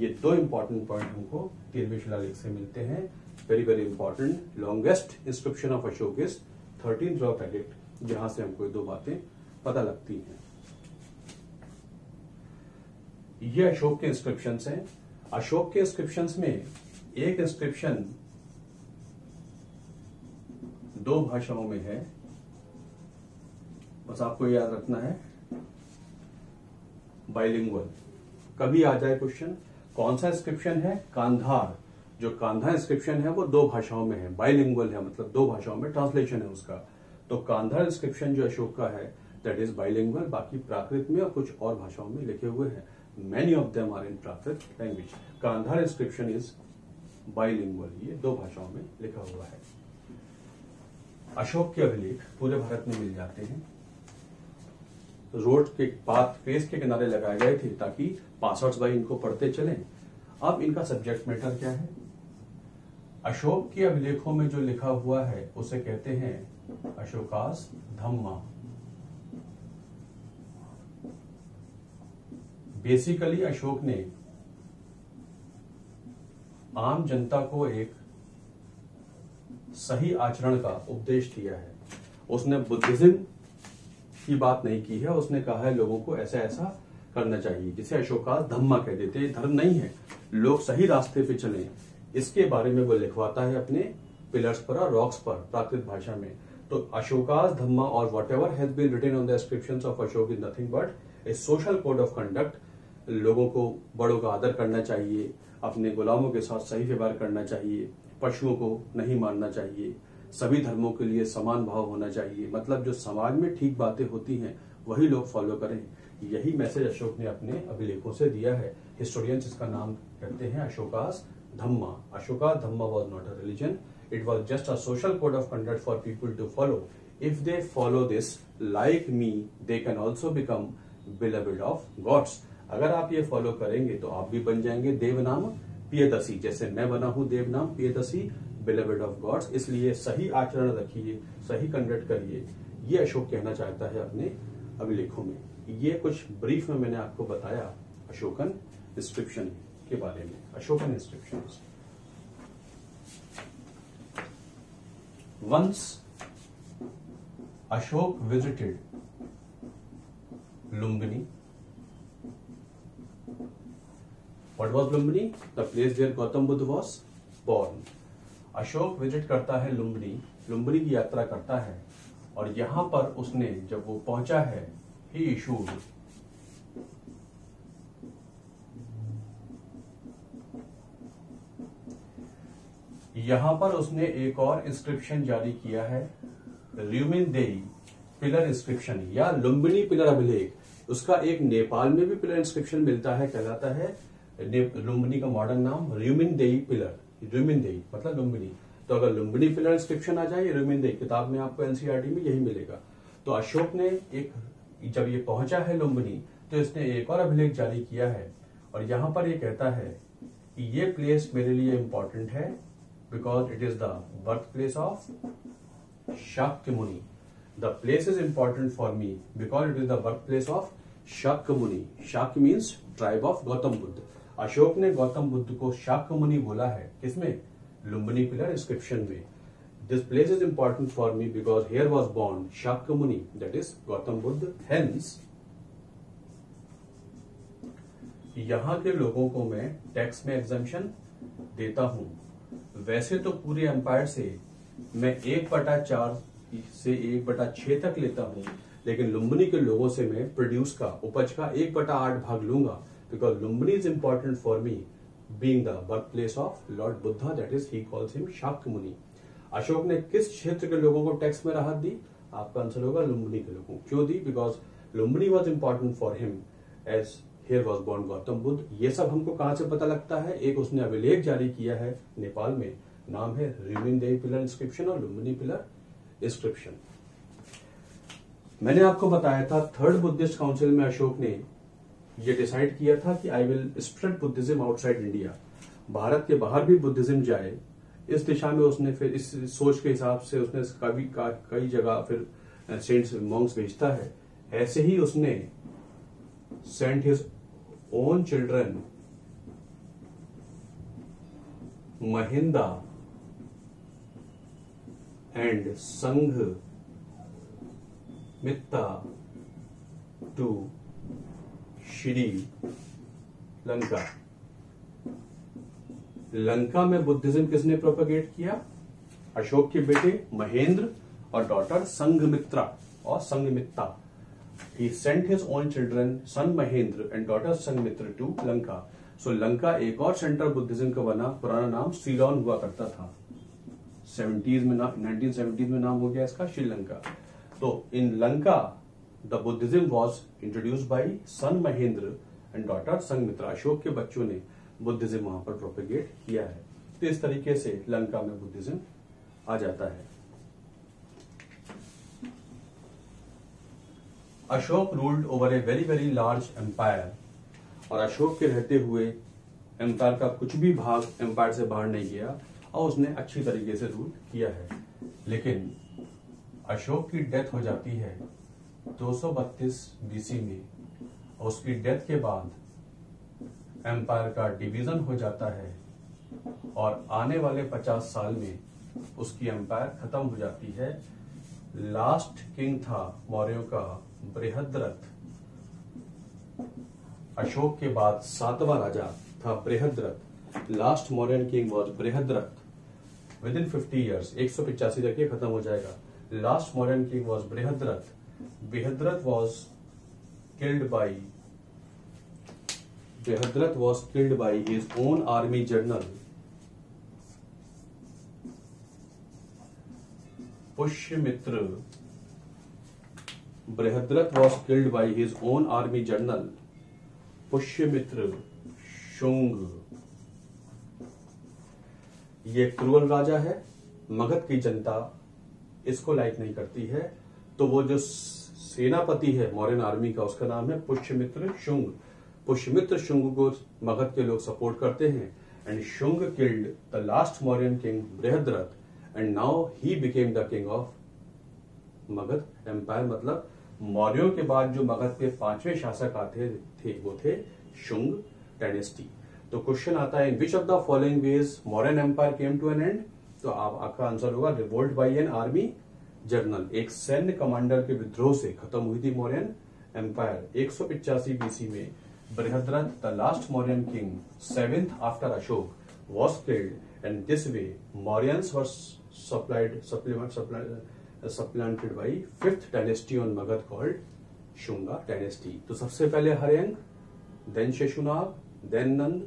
ये दो इंपॉर्टेंट पॉइंट हमको 13वें शिलालेख से मिलते हैं, very very important. Longest inscription of Ashoka is 13th rock edict, जहां से हमको दो बातें पता लगती हैं। ये अशोक के इंस्क्रिप्शंस हैं। अशोक के इंस्क्रिप्शंस में एक इंस्क्रिप्शन दो भाषाओं में है, बस आपको याद रखना है बाइलिंगुअल। कभी आ जाए क्वेश्चन कौन सा इंस्क्रिप्शन है? कांधार, जो कांधार इंस्क्रिप्शन है वो दो भाषाओं में है, बाइलिंगुअल है, मतलब दो भाषाओं में ट्रांसलेशन है उसका। तो कांधार इंस्क्रिप्शन जो अशोक का है दैट इज बाइलिंगुअल, बाकी प्राकृत में और कुछ और भाषाओं में लिखे हुए हैं। Many of them are in Prakrit language. Kandhar inscription is bilingual. ये दो भाषाओं में लिखा हुआ है। अशोक के अभिलेख पूरे भारत में मिल जाते हैं। रोड के पेस के किनारे लगाए गए थे ताकि पासवर्ड्स भाई इनको पढ़ते चलें। अब इनका सब्जेक्ट मैटर क्या है? अशोक के अभिलेखों में जो लिखा हुआ है उसे कहते हैं अशोकास धम्मा। बेसिकली अशोक ने आम जनता को एक सही आचरण का उपदेश दिया है। उसने बुद्धिज्म की बात नहीं की है, उसने कहा है लोगों को ऐसा ऐसा करना चाहिए, जिसे अशोका धम्मा कह देते हैं। धर्म नहीं है लोग सही रास्ते पे चलें, इसके बारे में वो लिखवाता है अपने पिलर्स पर और रॉक्स पर प्राकृत भाषा में। तो अशोकास धम्मा और whatever has been written on the inscriptions of Ashoka is nothing but a social code of conduct. लोगों को बड़ों का आदर करना चाहिए, अपने गुलामों के साथ सही व्यवहार करना चाहिए, पशुओं को नहीं मारना चाहिए, सभी धर्मों के लिए समान भाव होना चाहिए। मतलब जो समाज में ठीक बातें होती हैं वही लोग फॉलो करें, यही मैसेज अशोक ने अपने अभिलेखों से दिया है। हिस्टोरियंस इसका नाम कहते हैं अशोकास धम्मा। अशोकास धम्मा was not a religion, it was just a social code of conduct for people to follow. If they follow this like me they can also become beloved of gods. अगर आप ये फॉलो करेंगे तो आप भी बन जाएंगे देवनाम पियदसी, जैसे मैं बना हूं Devanam Piyadasi, beloved of gods. इसलिए सही आचरण रखिए, सही कंडक्ट करिए, ये अशोक कहना चाहता है अपने अभिलेखों में। ये कुछ ब्रीफ में मैंने आपको बताया अशोकन इंस्क्रिप्शन के बारे में। Ashokan inscriptions. Once Ashoka visited Lumbini. What was Lumbini? The place where Gautam Buddha was born. Ashoka visit करता है लुम्बिनी, लुम्बिनी की यात्रा करता है, और यहां पर उसने जब वो पहुंचा है he issued यहां पर उसने एक और इंस्क्रिप्शन जारी किया है, ल्यूमिन देई पिलर इंस्क्रिप्शन या लुम्बिनी पिलर अभिलेख। उसका एक नेपाल में भी पिलर इंस्क्रिप्शन मिलता है, कहलाता है लुम्बिनी का मॉडर्न नाम ल्यूमिन देई पिलर। ल्यूमिन देई मतलब लुम्बिनी। तो अगर लुम्बिनी पिलर इंस्क्रिप्शन आ जाए, ल्यूमिन देई किताब में आपको एनसीईआरटी में यही मिलेगा। तो अशोक ने एक जब ये पहुंचा है लुम्बिनी तो इसने एक और अभिलेख जारी किया है, और यहां पर ये कहता है कि ये प्लेस मेरे लिए इंपॉर्टेंट है because it is the birth place of Shakya Muni. The place is important for me because it is the birth place of Shakya Muni. Shakya means tribe of Gautam Buddha. Ashoka ने गौतम बुद्ध को शाक्य मुनि बोला है, किसमें? लुम्बिनी पिलर इंस्क्रिप्शन में। This place is important for me because here was born Shakya Muni, that is Gautam Buddha. Hence, यहाँ के लोगों को मैं टैक्स में एग्जम्पशन देता हूँ। वैसे तो पूरे एम्पायर से मैं 1/4 से 1/6 तक लेता हूँ, लेकिन लुम्बिनी के लोगों से मैं प्रोड्यूस का, उपज का 1/8 भाग लूंगा because Lumbini is important for me, being the birthplace of Lord Buddha, that is he calls him Shakya Muni. Ashok ने किस क्षेत्र के लोगों को टैक्स में राहत दी? आपका आंसर होगा लुम्बिनी के लोगों को। क्यों दी? Because Lumbini was important for him as here was born Gautam Buddha. ये सब हमको कहां से पता लगता है? एक उसने अभिलेख जारी किया है नेपाल में, नाम है ल्यूमिन देई पिलर इंस्क्रिप्शन और लुम्बिनी पिलर इंस्क्रिप्शन। मैंने आपको बताया था थर्ड बुद्धिस्ट काउंसिल में अशोक ने यह डिसाइड किया था कि I will spread Buddhism outside India, Bharat के बाहर भी बुद्धिज्म जाए। इस दिशा में उसने फिर इस सोच के हिसाब से उसने कवि का कई जगह फिर सेंट्स मॉन्क्स भेजता है। ऐसे ही उसने sent his own children Mahinda and Sangha Mitta to Sri Lanka. Lanka में बुद्धिज्म किसने प्रोपेगेट किया? अशोक के बेटे महेंद्र और डॉटर संघमित्रा और संघमित्ता। He sent his own children, son Mahendra and daughter Sanghamitra to Lanka. So, Lanka एक और सेंटर बुद्धिज्म का बना, पुराना नाम सीलोन हुआ करता था, 1970s में नाम हो गया इसका श्रीलंका। तो in Lanka the Buddhism was introduced by son Mahendra and daughter Sanghamitra. Ashoka के बच्चों ने बुद्धिज्म वहां पर प्रोपेगेट किया है। तो इस तरीके से लंका में बुद्धिज्म आ जाता है। Ashoka ruled over a very very large empire, और अशोक के रहते हुए एम्पायर का कुछ भी भाग एम्पायर से बाहर नहीं गया और उसने अच्छी तरीके से रूल किया है। लेकिन अशोक की डेथ हो जाती है 232 BC में, और उसकी डेथ के बाद एम्पायर का डिवीजन हो जाता है और आने वाले 50 साल में उसकी एम्पायर खत्म हो जाती है। लास्ट किंग था मौर्यों का बृहद्रथ, अशोक के बाद 7वां राजा था Brihadratha, last Mauryan king was Brihadratha, within 50 years, 185 तक ये खत्म हो जाएगा। Last Mauryan king was Brihadratha, Brihadratha was killed by his own army general Pushyamitra. Brihadratha was killed by his own army general Pushyamitra Shunga. ये क्रूर राजा है, मगध की जनता इसको लाइक नहीं करती है, तो वो जो सेनापति है मौर्यन आर्मी का उसका नाम है पुष्यमित्र शुंग। पुष्यमित्र शुंग को मगध के लोग सपोर्ट करते हैं। And Shunga killed the last Mauryan king Brihadratha and now he became the king of Magadha empire. मतलब मौर्यों के बाद जो मगध के पांचवें शासक आते थे वो थे शुंग डायनेस्टी। तो क्वेश्चन आता है, in which of the following ways Mauryan empire came to an end. तो आपका आंसर होगा revolt by an army general. एक सैन्य कमांडर के विद्रोह से खत्म हुई थी मौर्यन एम्पायर। 185 BC में Brihadratha the last Mauryan king, 7th after Ashoka, was killed and this way Mauryans were supplanted by 5th dynasty on Magadha called Shunga dynasty. तो सबसे पहले Haryanka, then Shishunaag, then Nand,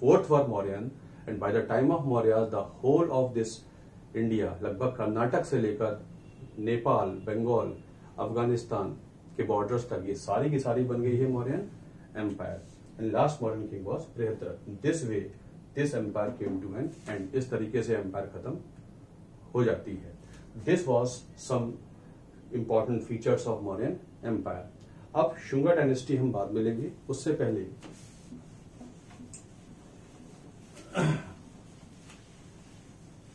4th were Mauryan, and by the time of Mauryas, the whole of this India, लगभग कर्नाटक से लेकर नेपाल, बंगाल, अफगानिस्तान के borders तक ये सारी की सारी बन गई है Mauryan empire. And last Mauryan king was Brihadratha. This way this empire came to an end. इस तरीके से एम्पायर खत्म हो जाती है। This was some important features of Mauryan Empire. अब शुंगा डायनेस्टी हम बाद में लेंगे, उससे पहले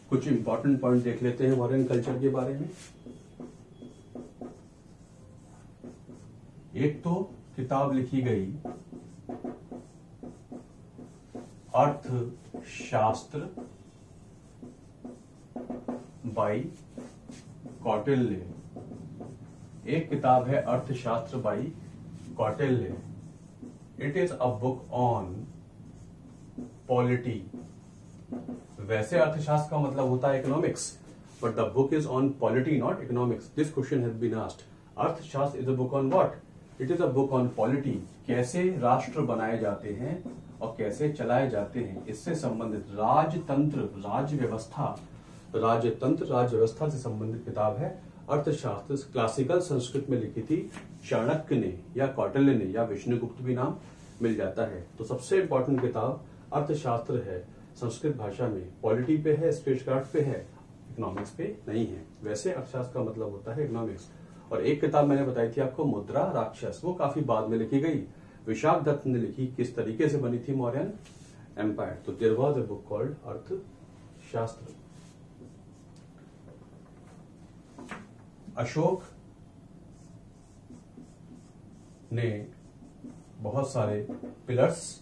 कुछ इंपॉर्टेंट पॉइंट देख लेते हैं मौर्यन कल्चर के बारे में। एक तो किताब लिखी गई अर्थशास्त्र बाई कौटिल्य। एक किताब है Arthashastra by Kautilya. It is a book on polity. वैसे अर्थशास्त्र का मतलब होता है economics, but the book is on polity not economics. This question has been asked, Arthashastra is a book on what. It is a book on polity. कैसे राष्ट्र बनाए जाते हैं और कैसे चलाए जाते हैं, इससे संबंधित राजतंत्र, राज्य व्यवस्था, राजतंत्र, राज्य व्यवस्था से संबंधित किताब है अर्थशास्त्र। क्लासिकल संस्कृत में लिखी थी चाणक्य ने या कौटिल्य ने या विष्णुगुप्त भी नाम मिल जाता है। तो सबसे इंपॉर्टेंट किताब अर्थशास्त्र है संस्कृत भाषा में। पॉलिटी पे है, स्पेस क्राफ्ट पे है, इकोनॉमिक्स पे नहीं है। वैसे अर्थशास्त्र का मतलब होता है इकोनॉमिक्स। और एक किताब मैंने बताई थी आपको मुद्रा राक्षस, वो काफी बाद में लिखी गई, विशाख दत्त ने लिखी, किस तरीके से बनी थी मौर्यन एम्पायर। तो there was a book called Arthashastra. Ashoka ने बहुत सारे पिलर्स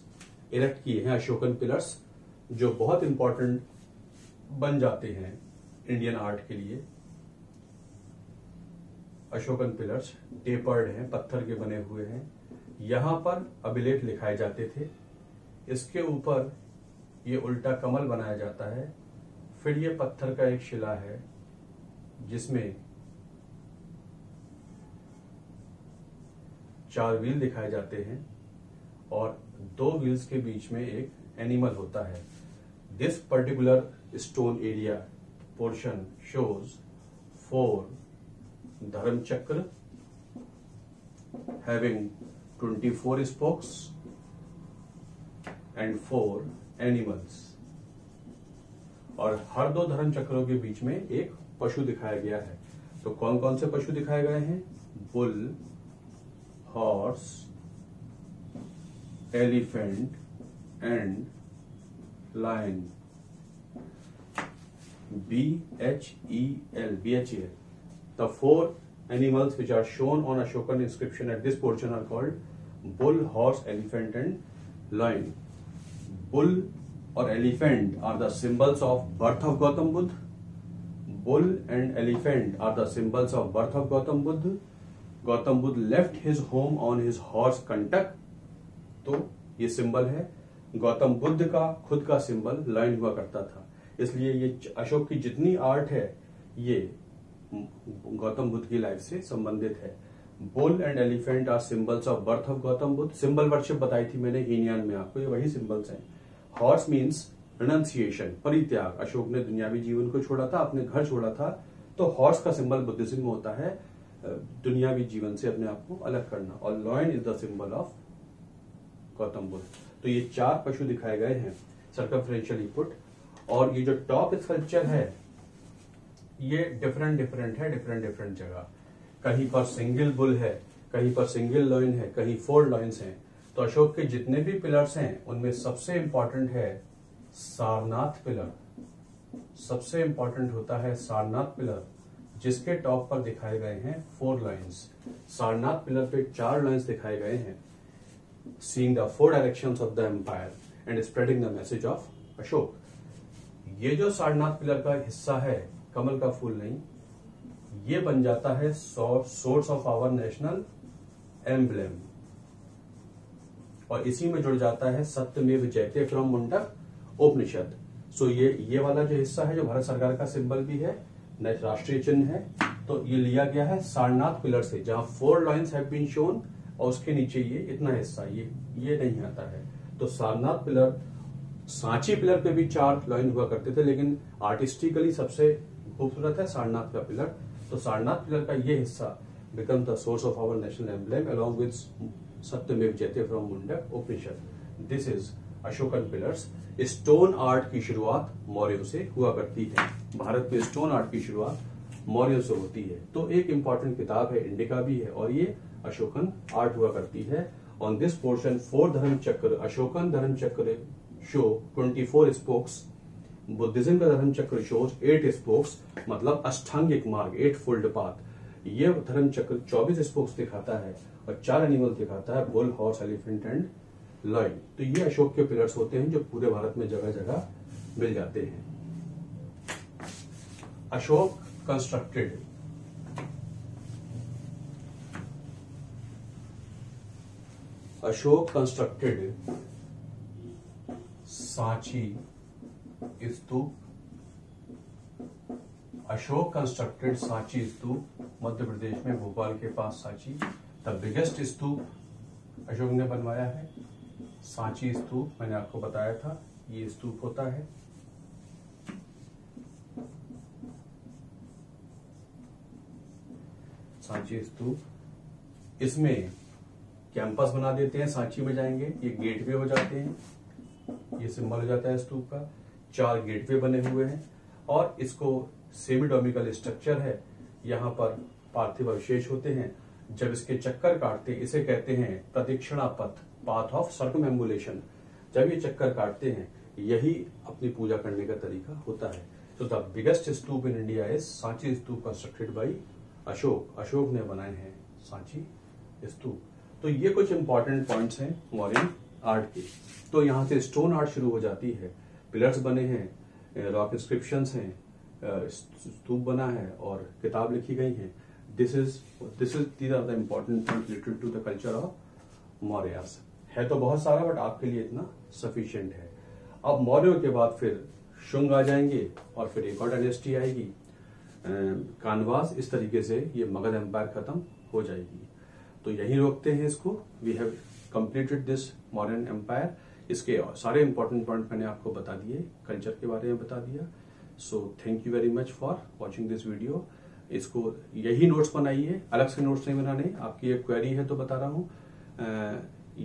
इरेक्ट किए हैं, अशोकन पिलर्स, जो बहुत इंपॉर्टेंट बन जाते हैं इंडियन आर्ट के लिए। अशोकन पिलर्स टेपर्ड हैं, पत्थर के बने हुए हैं, यहां पर अभिलेख लिखाए जाते थे, इसके ऊपर ये उल्टा कमल बनाया जाता है, फिर ये पत्थर का एक शिला है जिसमें चार व्हील दिखाए जाते हैं और दो व्हील्स के बीच में एक एनिमल होता है। This particular stone area portion shows 4 Dharmachakra having 24 spokes and 4 animals. और हर दो धर्मचक्रों के बीच में एक पशु दिखाया गया है। तो कौन कौन से पशु दिखाए गए हैं? Bull, horse, elephant and lion. BHEL, the 4 animals which are shown on Ashokan inscription at this portion are called bull, horse, elephant and lion. Bull और elephant are the symbols of birth of Gautam Buddha. Bull and elephant are the symbols of birth of Gautam Buddha. Gautam Buddha left his home on his horse Kanthaka. तो ये symbol है। गौतम बुद्ध का खुद का symbol line हुआ करता था, इसलिए ये अशोक की जितनी आर्ट है ये गौतम बुद्ध की लाइफ से संबंधित है। Bull and elephant are symbols of birth of Gautam Buddha. Symbol worship बताई थी मैंने हीनयान में आपको, ये वही सिंबल्स हैं। हॉर्स मीन्स रिनंसिएशन, परित्याग। अशोक ने दुनियावी जीवन को छोड़ा था, अपने घर छोड़ा था, तो हॉर्स का सिंबल बुद्धिज्म में होता है दुनियावी जीवन से अपने आप को अलग करना। और lion is the symbol of Gautam Buddha. तो ये चार पशु दिखाए गए हैं सर्कमफ्रेंशियली पुट। और ये जो टॉप स्कल्पचर है ये डिफरेंट है डिफरेंट जगह। कहीं पर सिंगल बुल है, कहीं पर सिंगल लॉइन है, कहीं फोर लॉइन्स हैं। तो अशोक के जितने भी पिलर्स हैं उनमें सबसे इंपॉर्टेंट है सारनाथ पिलर। सबसे इंपॉर्टेंट होता है सारनाथ पिलर, जिसके टॉप पर दिखाए गए हैं फोर लाइंस। सारनाथ पिलर पे चार लाइंस दिखाए गए हैं। Seeing the four directions of the empire and spreading the message of Ashoka. ये जो सारनाथ पिलर का हिस्सा है, कमल का फूल नहीं, ये बन जाता है source of our national emblem. और इसी में जुड़ जाता है सत्यमेव जयते फ्रॉम मुंडक उपनिषद। सो ये वाला जो हिस्सा है, जो भारत सरकार का सिंबल भी है, राष्ट्रीय चिन्ह है, तो ये लिया गया है सारनाथ पिलर से, जहां four lions have been shown. और उसके नीचे ये इतना हिस्सा ये नहीं आता है। तो सारनाथ पिलर, सांची पिलर पे भी चार लाइन हुआ करते थे, लेकिन आर्टिस्टिकली सबसे खूबसूरत है सारनाथ का पिलर। तो सारनाथ पिलर का ये हिस्सा become the source of our national emblem along with Satyameva Jayate from Mundaka Upanishad. This is Ashokan pillars. Stone art की शुरुआत मौर्यों से हुआ करती है। भारत में स्टोन आर्ट की शुरुआत मौर्यों से होती है। तो एक इम्पॉर्टेंट किताब है, इंडिका भी है, और ये अशोकन आर्ट हुआ करती है। ऑन दिस पोर्शन फोर धर्म चक्र, Ashokan Dharma Chakra show 24 spokes. Buddhism का धर्म चक्र शोज 8 स्पोक्स, मतलब अष्टांगिक मार्ग, 8 फोल्ड पाथ। ये धर्म चक्र 24 स्पोक्स दिखाता है और चार एनिमल दिखाता है, bull, horse, elephant and lion. तो ये अशोक के पिलर्स होते हैं जो पूरे भारत में जगह जगह मिल जाते हैं। Ashoka constructed. Ashoka constructed Sanchi stupa. Ashoka constructed Sanchi stupa, Madhya Pradesh में भोपाल के पास सांची। द बिगेस्ट स्तूप अशोक ने बनवाया है सांची स्तूप, मैंने आपको बताया था ये स्तूप होता है। सांची स्तूप, इसमें कैंपस बना देते हैं, सांची में जाएंगे, ये गेटवे हो जाते हैं, ये सिंबल हो जाता है स्तूप का। चार गेटवे बने हुए हैं और इसको सेमीडोमिकल स्ट्रक्चर है। यहाँ पर पार्थिव अवशेष होते हैं, जब इसके चक्कर काटते हैं, इसे कहते हैं प्रदक्षिणा पथ, पाथ ऑफ सर्कमएम्बुलेशन। जब ये चक्कर काटते हैं, यही अपनी पूजा करने का तरीका होता है। तो the biggest stupa in India is Sanchi stupa constructed by Ashoka. Ashoka ने बनाए हैं सांची स्तूप। तो ये कुछ इंपॉर्टेंट पॉइंट्स हैं मौर्य आर्ट के। तो यहाँ से स्टोन आर्ट शुरू हो जाती है, पिलर्स बने हैं, रॉक इंस्क्रिप्शंस हैं, स्तूप बना है और किताब लिखी गई है। This is are the important thing related to the culture of Mauryas. है तो बहुत सारा, बट आपके लिए इतना सफिशिएंट है। अब मौर्यों के बाद फिर शुंग आ जाएंगे और फिर एक और डायनेस्टी आएगी, कानवास। इस तरीके से ये मगध एम्पायर खत्म हो जाएगी। तो यहीं रोकते हैं इसको। We have completed this modern empire. इसके सारे इंपॉर्टेंट पॉइंट मैंने आपको बता दिए, कल्चर के बारे में बता दिया। So thank you very much for watching this video. इसको यही नोट्स बनाइए, अलग से नोट्स नहीं बनाने। आपकी एक क्वेरी है तो बता रहा हूँ,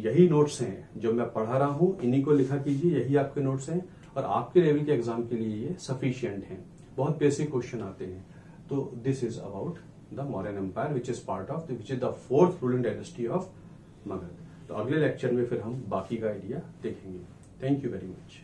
यही नोट्स हैं जो मैं पढ़ा रहा हूँ, इन्हीं को लिखा कीजिए, यही आपके नोट्स हैं। और आपके लेवल के एग्जाम के लिए ये सफिशियंट हैं, बहुत बेसिक क्वेश्चन आते हैं। तो this is about The Mauryan Empire, which is the fourth ruling dynasty of Magadha. तो अगले लेक्चर में फिर हम बाकी का आइडिया देखेंगे। Thank you very much.